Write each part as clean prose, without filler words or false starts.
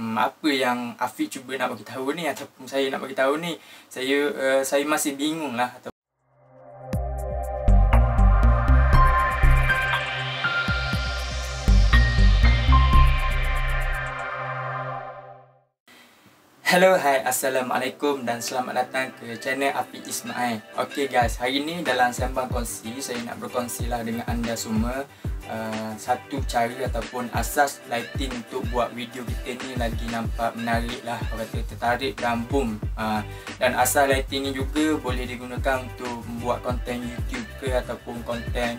apa yang Afiq cuba nak bagi tahu ni ataupun saya nak bagi tahu ni, saya masih bingung lah. Hello, hai, assalamualaikum dan selamat datang ke channel Afiq Ismail. Okay guys, hari ni dalam sembang kongsi, saya nak berkongsi lah dengan anda semua satu cara ataupun asas lighting untuk buat video kita ni lagi nampak menarik lah, orang kata tertarik dan boom. Dan asas lighting ni juga boleh digunakan untuk membuat konten YouTube ke ataupun konten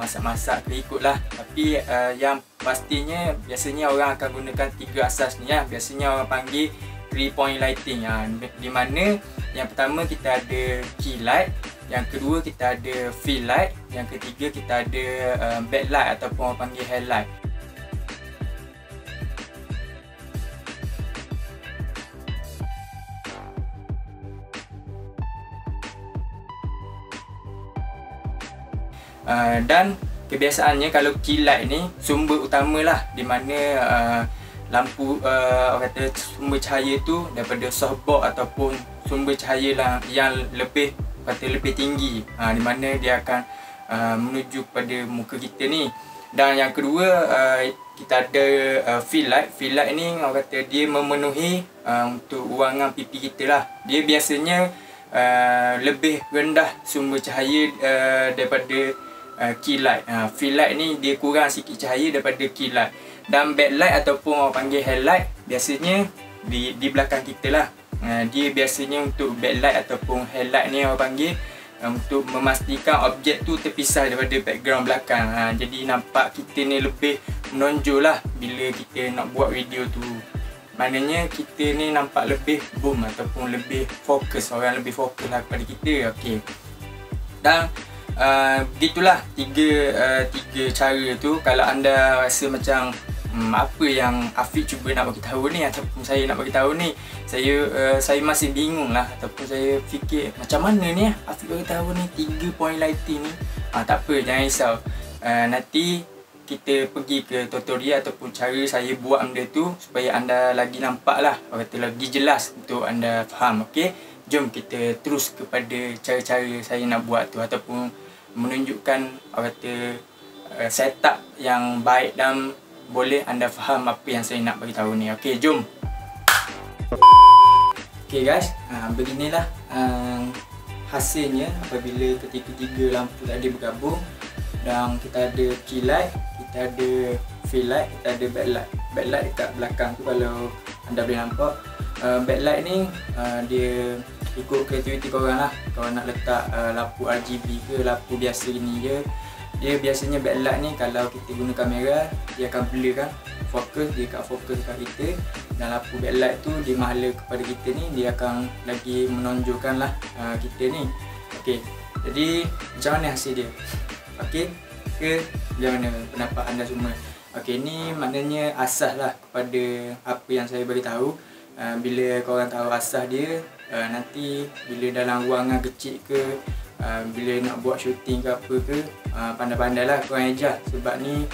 masak-masak ke ikut lah. Tapi yang pastinya biasanya orang akan gunakan tiga asas ni lah. Biasanya orang panggil 3 point lighting, di mana yang pertama kita ada key light, yang kedua kita ada fill light, yang ketiga kita ada backlight ataupun orang panggil headlight. Dan kebiasaannya kalau key light ni sumber utamalah, di mana lampu orang kata sumber cahaya tu daripada softbox ataupun sumber cahaya lah yang lebih lebih tinggi, di mana dia akan menuju pada muka kita ni. Dan yang kedua kita ada fill light. Fill light ni orang kata dia memenuhi untuk ruangan pipi kita lah. Dia biasanya lebih rendah sumber cahaya daripada key light. Fill light ni dia kurang sikit cahaya daripada key light. Dan backlight ataupun orang panggil headlight biasanya di belakang kita lah. Dia biasanya untuk backlight ataupun headlight ni orang panggil untuk memastikan objek tu terpisah daripada background belakang. Jadi nampak kita ni lebih menonjol lah bila kita nak buat video tu. Maknanya kita ni nampak lebih boom ataupun lebih fokus, orang lebih fokus lah kepada kita. Okay. Dan begitulah tiga cara tu. Kalau anda rasa macam apa yang Afiq cuba nak bagi tahu ni ataupun saya nak bagi tahu ni, saya masih bingung lah ataupun saya fikir macam mana ni Afiq bagi tahu ni 3 point lighting ni. Tak apa, jangan risau. Nanti kita pergi ke tutorial ataupun cara saya buat benda tu supaya anda lagi nampak lah, orang kata lagi jelas untuk anda faham. Okay, jom kita terus kepada cara-cara saya nak buat tu ataupun menunjukkan orang kata setup yang baik dan boleh anda faham apa yang saya nak beritahu ni. Okey, jom. Okey guys, beginilah hasilnya apabila ketiga-tiga lampu tadi bergabung. Dan kita ada key light, kita ada fill light, kita ada backlight. Backlight dekat belakang tu kalau anda boleh nampak. Backlight ni dia ikut kreativiti korang lah. Kalau nak letak lampu RGB ke lampu biasa ni je. Dia biasanya backlight ni kalau kita guna kamera dia akan blur kan, fokus dia akan fokus kat kita. Dan lampu backlight tu dia menghala kepada kita ni, dia akan lagi menonjolkan lah kita ni. Okey, jadi macam mana hasil dia? Okey ke macam mana pendapat anda semua? Okey, ni maknanya asas lah kepada apa yang saya beritahu. Bila korang tahu asas dia, nanti bila dalam ruangan kecil ke, bila nak buat syuting ke apa ke, pandai-pandai lah korang adjust. Sebab ni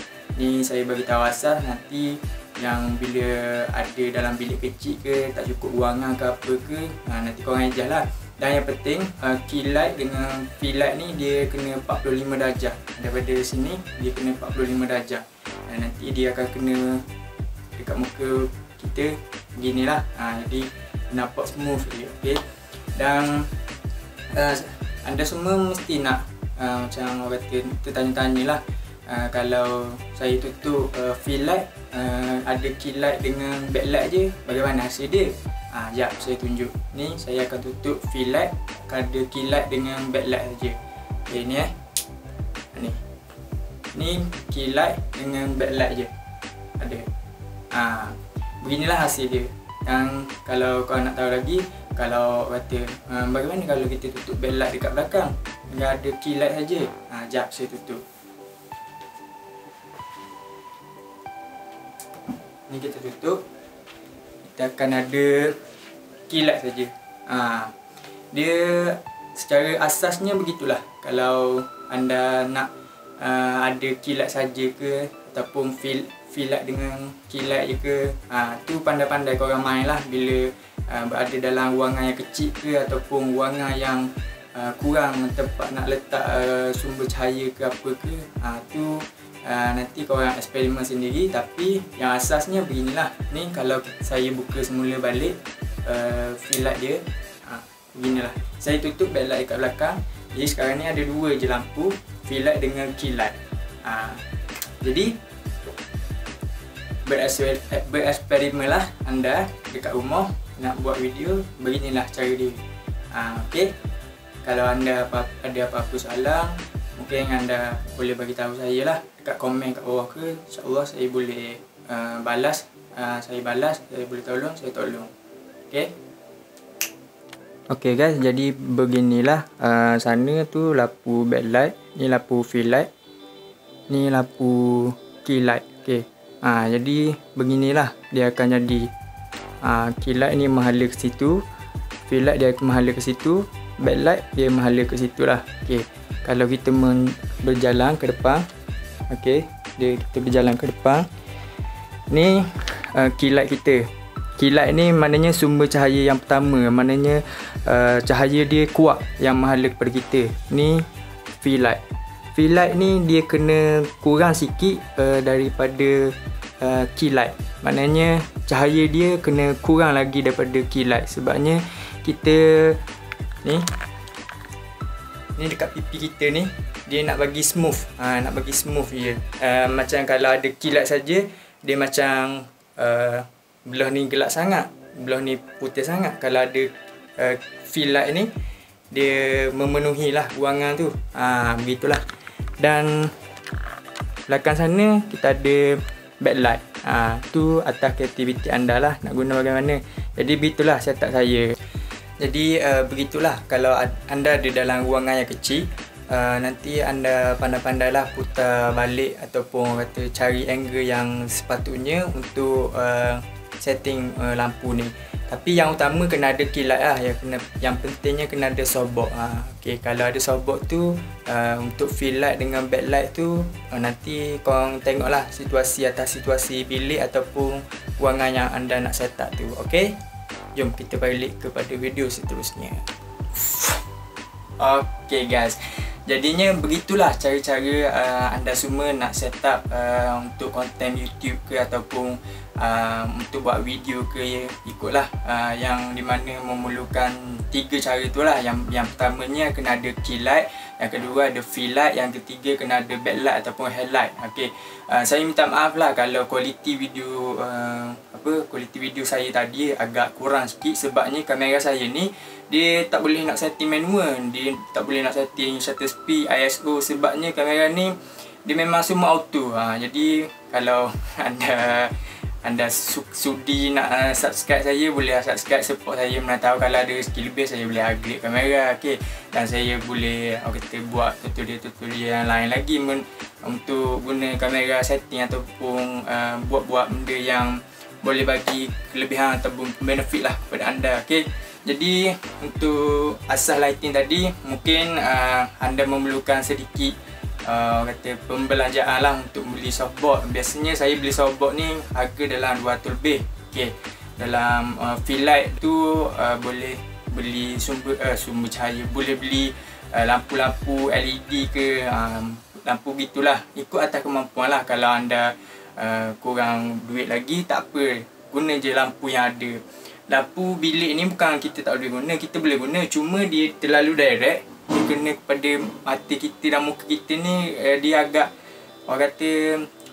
saya beritahu asas, nanti yang bila ada dalam bilik kecil ke, tak cukup ruangan ke apa ke, nanti korang adjust lah. Dan yang penting key light dengan fill light ni dia kena 45 darjah. Daripada sini dia kena 45 darjah, nanti dia akan kena dekat muka kita beginilah. Jadi nampak smooth dia. Okay? Dan anda semua mesti nak macam orang kata tertanya-tanyalah, kalau saya tutup fill light, ada key light dengan backlight je, bagaimana hasil dia? Sekejap saya tunjuk. Ni saya akan tutup fill light, akan ada key light dengan backlight saja. Okay, ni key light dengan backlight je ada. Beginilah hasil dia. Dan kalau kau nak tahu lagi, kalau kata bagaimana kalau kita tutup backlight dekat belakang, dia ada key light saja. Sekejap saya tutup. Ni kita tutup, kita akan ada key light saja. Dia secara asasnya begitulah. Kalau anda nak ada key light saja ke ataupun fill filat dengan kilat je ke, tu pandai-pandai korang main lah bila berada dalam ruangan yang kecil ke ataupun ruangan yang kurang tempat nak letak sumber cahaya ke apa ke, tu nanti korang eksperimen sendiri. Tapi yang asasnya beginilah. Ni kalau saya buka semula balik filat dia, beginilah. Saya tutup backlight dekat belakang. Jadi sekarang ni ada dua je lampu, filat dengan kilat. Jadi bereksperimenlah anda dekat rumah nak buat video, beginilah cara dia. Okey. Kalau anda ada apa-apa soalan, mungkin anda boleh bagi tahu saya lah dekat komen kat bawah ke, insya-Allah saya boleh balas, saya boleh tolong, saya tolong. Okey. Okey guys, jadi beginilah. Sana tu lampu backlight, ni lampu filat, ni lampu kilat. Okey. Jadi beginilah dia akan jadi. Kilat ni menghala ke situ, filat dia menghala ke situ, backlight dia menghala ke situ lah. Okey. Kalau kita berjalan ke depan, okey, kita berjalan ke depan. Ni kilat kita. Kilat ni maknanya sumber cahaya yang pertama, maknanya cahaya dia kuat yang menghala kepada kita. Ni filat. Filat ni dia kena kurang sikit daripada kilat. Maknanya cahaya dia kena kurang lagi daripada kilat. Sebabnya kita ni dekat pipi kita ni, dia nak bagi smooth. Nak bagi smooth je. Macam kalau ada kilat saja, dia macam belah ni gelap sangat, belah ni putih sangat. Kalau ada filat ni, dia memenuhi lah ruangan tu. Begitulah. Dan belakang sana kita ada backlight. Tu atas kreativiti anda lah nak guna bagaimana. Jadi begitulah setup saya. Jadi begitulah kalau anda ada dalam ruangan yang kecil, nanti anda pandai-pandailah putar balik ataupun kata cari angle yang sepatutnya untuk setting lampu ni. Tapi yang utama kena ada kilat lah, yang pentingnya kena ada sobok. Okey, kalau ada sobok tu untuk filat dengan backlight tu, nanti korang tengoklah situasi atas situasi bilik ataupun ruangan yang anda nak set up tu. Okey. Jom kita balik kepada video seterusnya. Okey guys. Jadinya begitulah cara-cara anda semua nak set up untuk konten YouTube ke ataupun untuk buat video ke ya. Ikutlah yang di mana memerlukan tiga cara itulah. Yang pertamanya kena ada kilat, yang kedua ada filat, yang ketiga kena ada backlight ataupun headlight. Okey. Saya minta maaf lah kalau kualiti video kualiti video saya tadi agak kurang sikit, sebabnya kamera saya ni dia tak boleh nak setting manual, dia tak boleh nak setting shutter speed, ISO, sebabnya kamera ni dia memang semua auto. Jadi kalau anda sudi nak subscribe saya, boleh subscribe, support saya, mana tahu kalau ada skill lebih saya boleh upgrade kamera. Okey, dan saya boleh kita buat tutorial-tutorial yang lain lagi untuk guna kamera setting ataupun buat-buat benda yang boleh bagi kelebihan ataupun benefit lah kepada anda. Okey. Jadi untuk asas lighting tadi, mungkin anda memerlukan sedikit pembelanjaan lah untuk beli softboard. Biasanya saya beli softboard ni harga dalam RM200 lebih. Okey. Dalam filat tu boleh beli sumber cahaya, boleh beli lampu-lampu LED ke, lampu gitulah. Ikut atas kemampuan lah. Kalau anda kurang duit lagi tak apa, guna je lampu yang ada. Lampu bilik ni bukan kita tak boleh guna, kita boleh guna, cuma dia terlalu direct, dia kena kepada mata kita dan muka kita ni, dia agak orang kata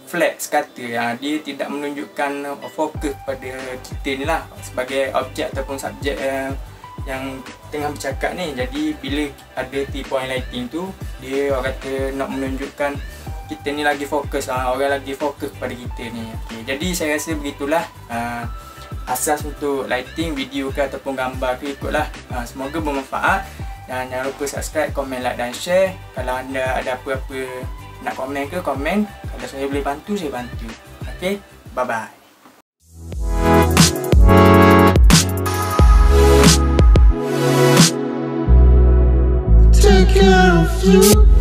flat sekata. Dia tidak menunjukkan fokus kepada kita ni lah sebagai objek ataupun subjek yang tengah bercakap ni. Jadi bila ada three-point lighting tu, dia orang kata nak menunjukkan kita ni lagi fokus, orang lagi fokus kepada kita ni. Okay, jadi saya rasa begitulah asas untuk lighting, video ke ataupun gambar ke. Ikutlah. Semoga bermanfaat. Dan jangan lupa subscribe, komen, like dan share. Kalau anda ada apa-apa nak komen ke, komen. Kalau saya boleh bantu, saya bantu. Okey, bye-bye. Take care of you.